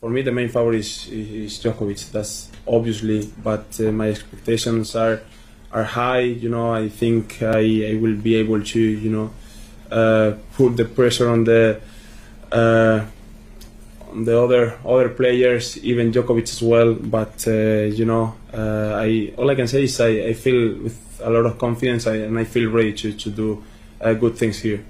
For me, the main favorite is Djokovic. That's obviously, but my expectations are high. You know, I think I will be able to, you know, put the pressure on the other players, even Djokovic as well. But you know, all I can say is I feel with a lot of confidence, and I feel ready to do good things here.